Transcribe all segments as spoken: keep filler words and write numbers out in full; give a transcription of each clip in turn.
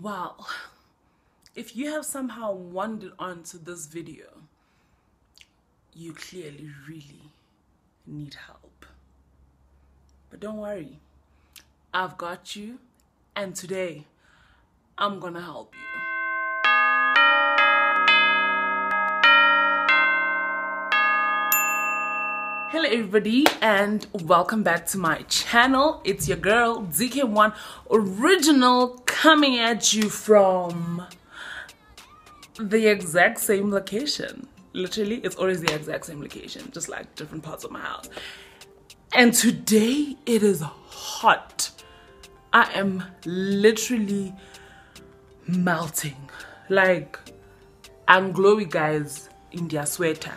Well, if you have somehow wandered onto this video, you clearly really need help. But don't worry, I've got you, and today I'm gonna help you. Hello everybody and welcome back to my channel. It's your girl D K one Original coming at you from the exact same location. Literally, it's always the exact same location, just like different parts of my house. And today it is hot. I am literally melting. Like, I'm glowy, guys, in their sweater.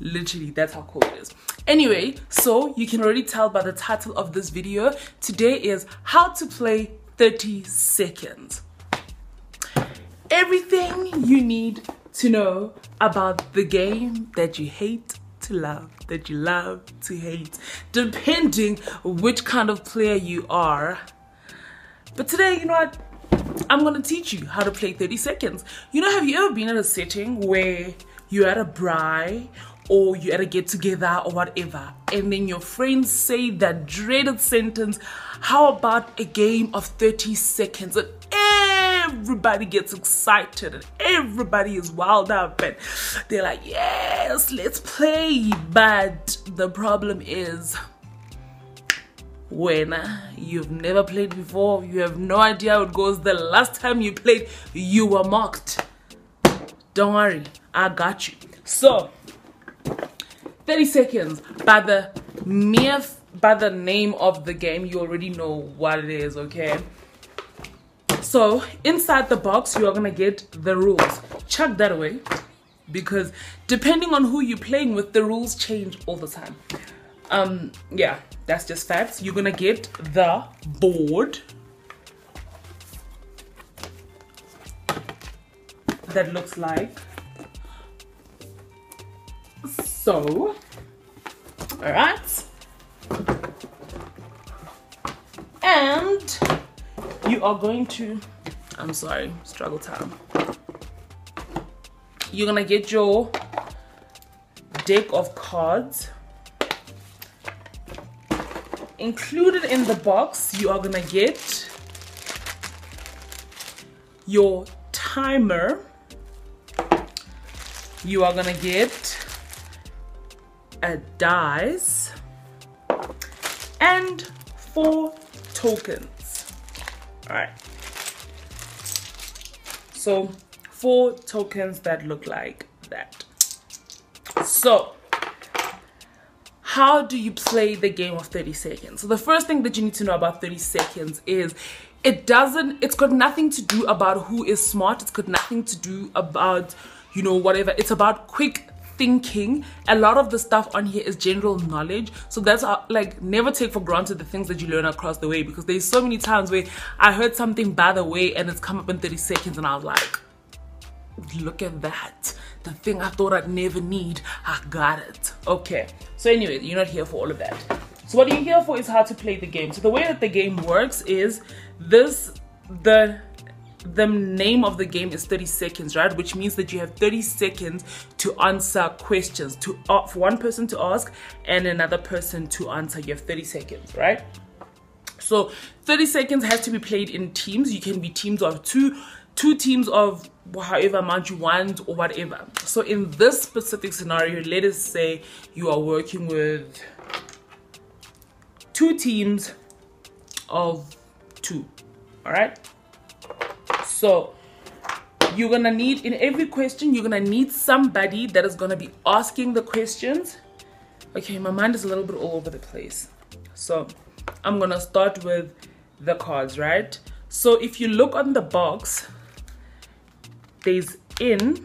Literally, that's how cold it is. Anyway, so you can already tell by the title of this video, today is how to play thirty seconds. Everything you need to know about the game that you hate to love, that you love to hate, depending which kind of player you are. But today, you know what? I'm gonna teach you how to play thirty seconds. You know, have you ever been at a setting where you're at a braai or you're at a get-together or whatever, and then your friends say that dreaded sentence, how about a game of thirty seconds? And everybody gets excited and everybody is wild up and they're like, yes, let's play. But the problem is, when you've never played before, you have no idea how it goes. The last time you played, you were mocked. Don't worry, I got you. So, thirty seconds. By the mere, by the name of the game, you already know what it is, okay? So, inside the box, you are gonna get the rules. Chuck that away, because depending on who you're playing with, the rules change all the time. Um, yeah, that's just facts. You're gonna get the board that looks like so. All right, and you are going to, I'm sorry, struggle time. You're gonna get your deck of cards. Included in the box, you are gonna get your timer. You are gonna get a dice and four tokens. All right, so four tokens that look like that. So how do you play the game of thirty seconds? So the first thing that you need to know about thirty seconds is it doesn't, it's got nothing to do about who is smart. It's got nothing to do about, you know, whatever. It's about quick thinking. A lot of the stuff on here is general knowledge. So that's how, like, never take for granted the things that you learn across the way, because there's so many times where I heard something by the way and it's come up in thirty seconds and I was like, look at that. The thing I thought I'd never need, I got it. Okay, so anyway, you're not here for all of that. So what you're here for is how to play the game. So the way that the game works is this, the the name of the game is thirty seconds, right? Which means that you have thirty seconds to answer questions, to uh, for one person to ask and another person to answer. You have thirty seconds, right? So thirty seconds has to be played in teams. You can be teams of two, two teams of however amount you want or whatever. So in this specific scenario, let us say you are working with two teams of two, all right? So you're gonna need, in every question, you're gonna need somebody that is gonna be asking the questions. Okay, my mind is a little bit all over the place. So I'm gonna start with the cards, right? So if you look on the box, there's in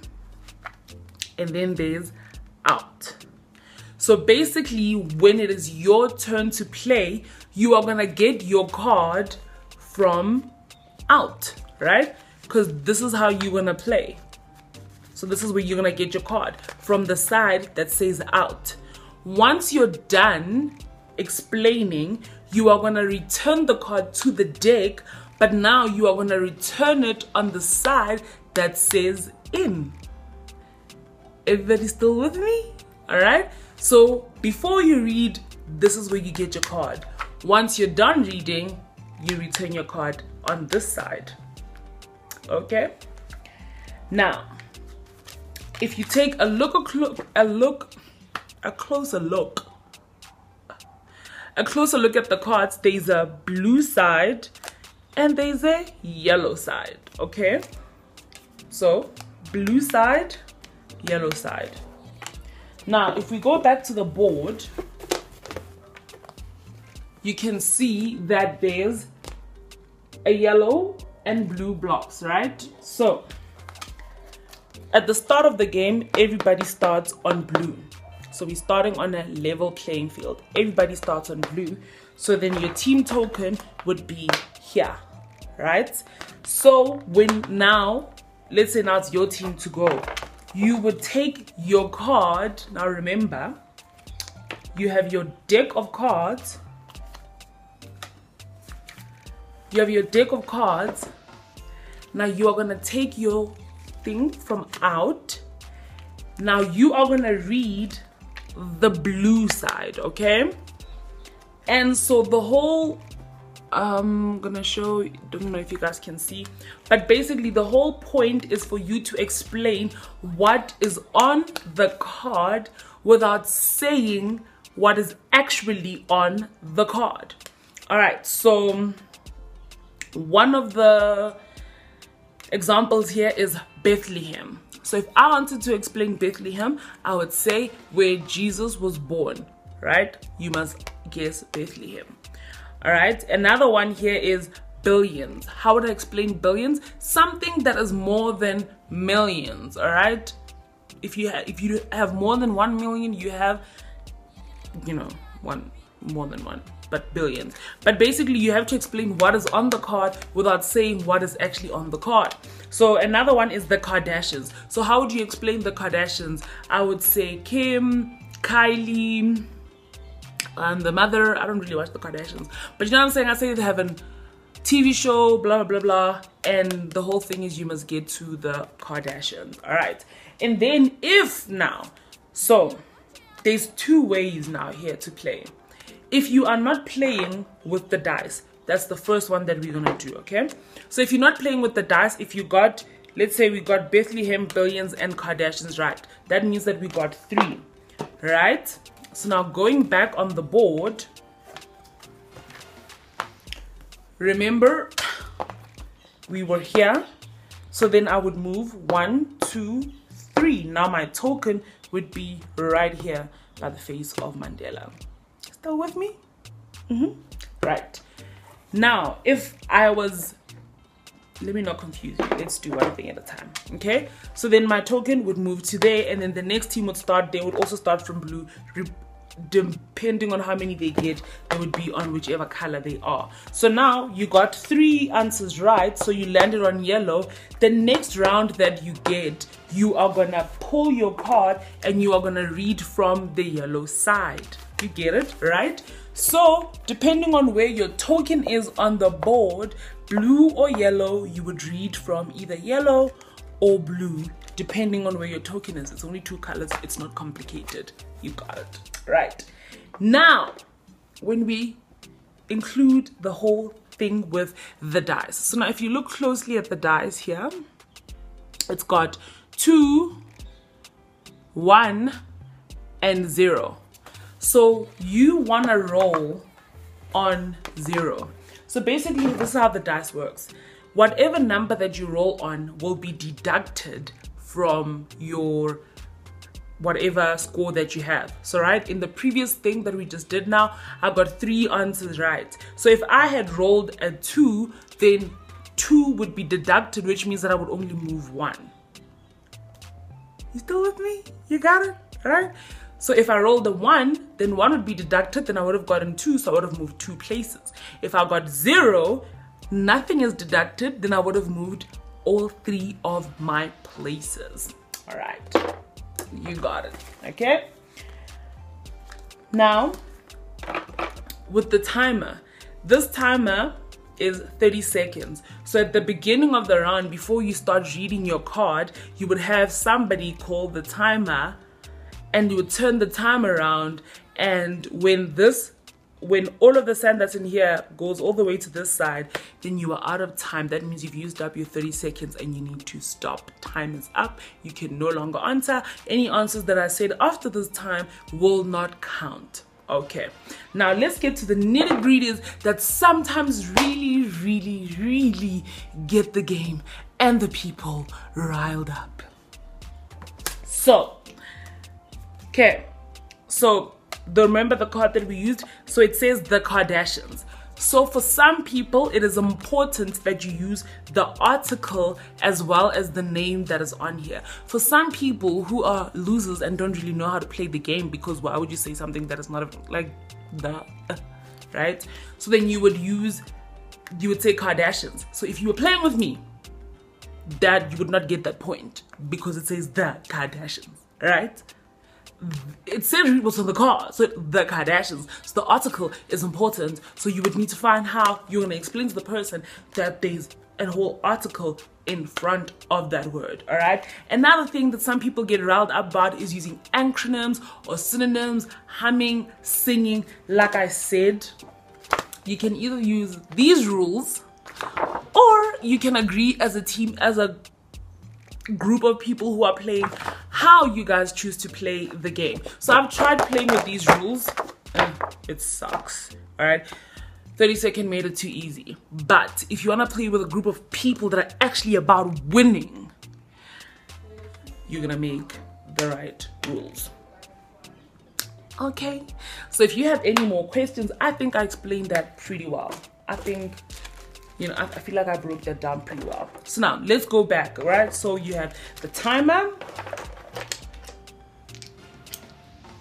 and then there's out. So basically, when it is your turn to play, you are gonna get your card from out, right? Because this is how you're gonna play. So this is where you're gonna get your card, from the side that says out. Once you're done explaining, you are gonna return the card to the deck but now you are going to return it on the side that says in. Everybody still with me? All right, so before you read, this is where you get your card. Once you're done reading, you return your card on this side. Okay, now if you take a look a, clo a look a closer look a closer look at the cards, there's a blue side and there's a yellow side. Okay, so blue side, yellow side. Now if we go back to the board, you can see that there's a yellow and blue blocks, right? So at the start of the game, everybody starts on blue. So we're starting on a level playing field. Everybody starts on blue. So then your team token would be here, right? So when now, let's say now it's your team to go. You would take your card. Now remember, you have your deck of cards. You have your deck of cards. Now you are gonna take your thing from out. Now you are gonna read the blue side, okay? And so the whole, I'm gonna show, don't know if you guys can see, but basically the whole point is for you to explain what is on the card without saying what is actually on the card. All right, so one of the examples here is Bethlehem. So if I wanted to explain Bethlehem, I would say where Jesus was born, right? You must guess Bethlehem. All right, another one here is billions. How would I explain billions? Something that is more than millions. All right, if you have if you have more than one million, you have, you know, one more than one, but billions. But basically you have to explain what is on the card without saying what is actually on the card. So another one is the Kardashians. So how would you explain the Kardashians? I would say Kim, Kylie, and the mother. I don't really watch the Kardashians, but you know what I'm saying? I say they have a T V show, blah, blah, blah. And the whole thing is you must get to the Kardashians. All right. And then if now, so there's two ways now here to play. If you are not playing with the dice, that's the first one that we're gonna do, okay? So if you're not playing with the dice, if you got, let's say we got Bethlehem, billions, and Kardashians right, that means that we got three, right? So now going back on the board, remember we were here, so then I would move one, two, three. Now my token would be right here by the face of Mandela. Still with me? Mm-hmm. Right. Now, if I was, let me not confuse you. Let's do one thing at a time, okay? So then my token would move to there, and then the next team would start. They would also start from blue. Depending on how many they get, they would be on whichever color they are. So now you got three answers right, so you landed on yellow. The next round that you get, you are gonna pull your card and you are gonna read from the yellow side. You get it, right? So depending on where your token is on the board, blue or yellow, you would read from either yellow or blue, depending on where your token is. It's only two colors. It's not complicated. You got it, right? Now, when we include the whole thing with the dice. So now if you look closely at the dice here, it's got two, one, and zero. So you want to roll on zero. So basically this is how the dice works. Whatever number that you roll on will be deducted from your whatever score that you have. So right, in the previous thing that we just did now, I got three answers right. So if I had rolled a two, then two would be deducted, which means that I would only move one. You still with me? You got it, right? So if I rolled a one, then one would be deducted, then I would have gotten two, so I would have moved two places. If I got zero, nothing is deducted, then I would have moved all three of my places. All right, you got it, okay? Now, with the timer, this timer is thirty seconds. So at the beginning of the round, before you start reading your card, you would have somebody call the timer, and you would turn the time around, and when this when all of the sand that's in here goes all the way to this side, then you are out of time. That means you've used up your thirty seconds and you need to stop. Time is up. You can no longer answer. Any answers that I said after this time will not count. Okay, now let's get to the nitty-gritties that sometimes really, really, really get the game and the people riled up. So, okay, so the, remember the card that we used? So it says the Kardashians. So for some people, it is important that you use the article as well as the name that is on here. For some people who are losers and don't really know how to play the game, because why would you say something that is not like that, right? So then you would use, you would say Kardashians. So if you were playing with me, that you would not get that point because it says the Kardashians, right? It said it was on the card, so the Kardashians. So the article is important, so you would need to find how you're going to explain to the person that there's a whole article in front of that word, all right? Another thing that some people get riled up about is using acronyms or synonyms, humming, singing. Like I said, you can either use these rules or you can agree as a team, as a group of people who are playing, how you guys choose to play the game. So I've tried playing with these rules and it sucks, all right? thirty second made it too easy. But if you want to play with a group of people that are actually about winning, you're gonna make the right rules. Okay, so if you have any more questions, I think I explained that pretty well. I think You know, I feel like I broke that down pretty well. So now, let's go back, all right? So you have the timer,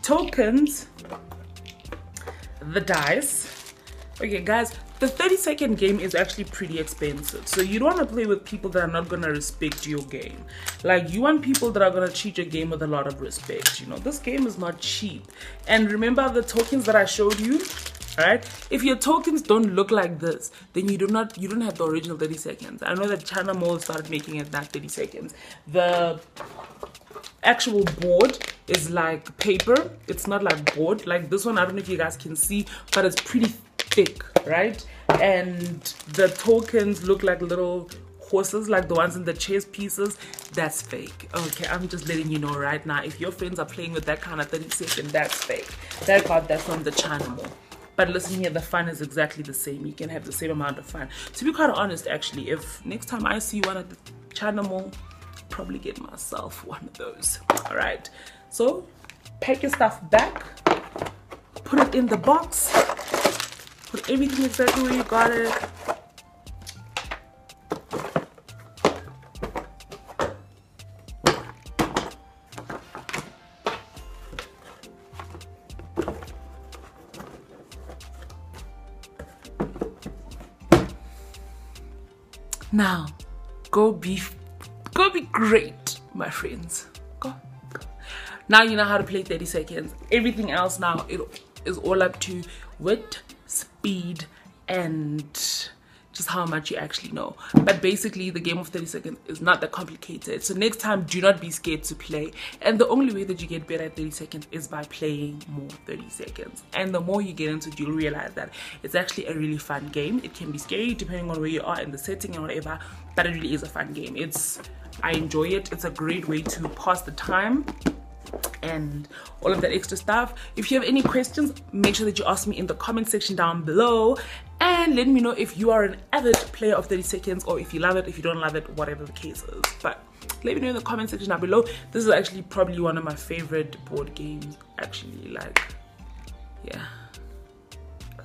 tokens, the dice. Okay, guys, the thirty second game is actually pretty expensive. So you don't want to play with people that are not going to respect your game. Like, you want people that are going to treat your game with a lot of respect, you know? This game is not cheap. And remember the tokens that I showed you? Alright, if your tokens don't look like this, then you do not you don't have the original thirty seconds. I know that China Mall started making it that thirty seconds. The actual board is like paper. It's not like board. Like this one, I don't know if you guys can see, but it's pretty thick, right? And the tokens look like little horses, like the ones in the chess pieces. That's fake. Okay, I'm just letting you know right now. If your friends are playing with that kind of thirty second, that's fake. That part, that's from the China Mall. But listen here, the fun is exactly the same. You can have the same amount of fun. To be quite honest, actually, if next time I see one at the China Mall, probably get myself one of those. All right. So pack your stuff back, put it in the box, put everything exactly where you got it. Now, go be, go be great, my friends. Go, go. Now you know how to play thirty seconds. Everything else now, it is all up to wit, speed, and just how much you actually know. But basically, the game of thirty seconds is not that complicated. So next time, do not be scared to play. And the only way that you get better at thirty seconds is by playing more thirty seconds. And the more you get into it, you'll realize that it's actually a really fun game. It can be scary depending on where you are in the setting and whatever, but it really is a fun game. It's, I enjoy it. It's a great way to pass the time and all of that extra stuff. If you have any questions, make sure that you ask me in the comment section down below, and let me know if you are an avid player of thirty seconds, or if you love it, if you don't love it, whatever the case is. But let me know in the comment section down below. This is actually probably one of my favorite board games, actually. Like, yeah,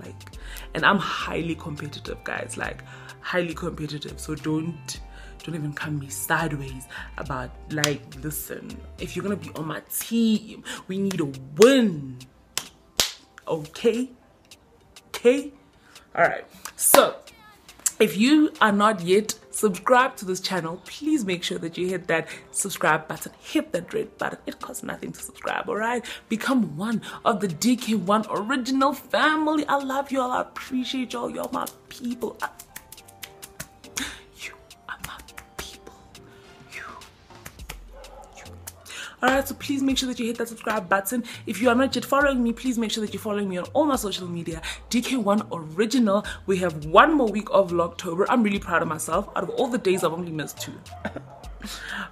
like, and I'm highly competitive, guys, like highly competitive. So don't Don't even come me sideways about, like, listen, if you're gonna be on my team, we need a win. Okay? Okay? Alright. So, if you are not yet subscribed to this channel, please make sure that you hit that subscribe button. Hit that red button. It costs nothing to subscribe, alright? Become one of the D K one Original family. I love you all. I appreciate y'all. Y'all my people. I Alright, so please make sure that you hit that subscribe button. If you are not yet following me, please make sure that you're following me on all my social media. D K one Original. We have one more week of Vlogtober. I'm really proud of myself. Out of all the days, I've only missed two.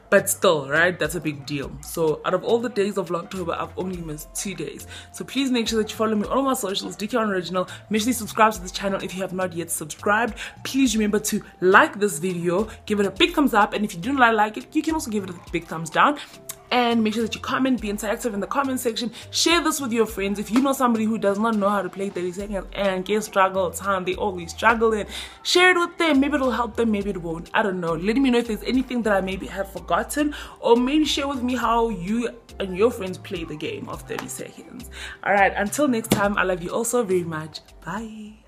But still, right, that's a big deal. So out of all the days of Vlogtober, I've only missed two days. So please make sure that you follow me on all my socials, D K one Original. Make sure you subscribe to this channel if you have not yet subscribed. Please remember to like this video, give it a big thumbs up, and if you do not like it, you can also give it a big thumbs down. And make sure that you comment, be interactive in the comment section. Share this with your friends. If you know somebody who does not know how to play thirty seconds and get struggle time, they always struggle in, share it with them. Maybe it'll help them, maybe it won't. I don't know. Let me know if there's anything that I maybe have forgotten, or maybe share with me how you and your friends play the game of thirty seconds. All right, until next time, I love you all so very much. Bye.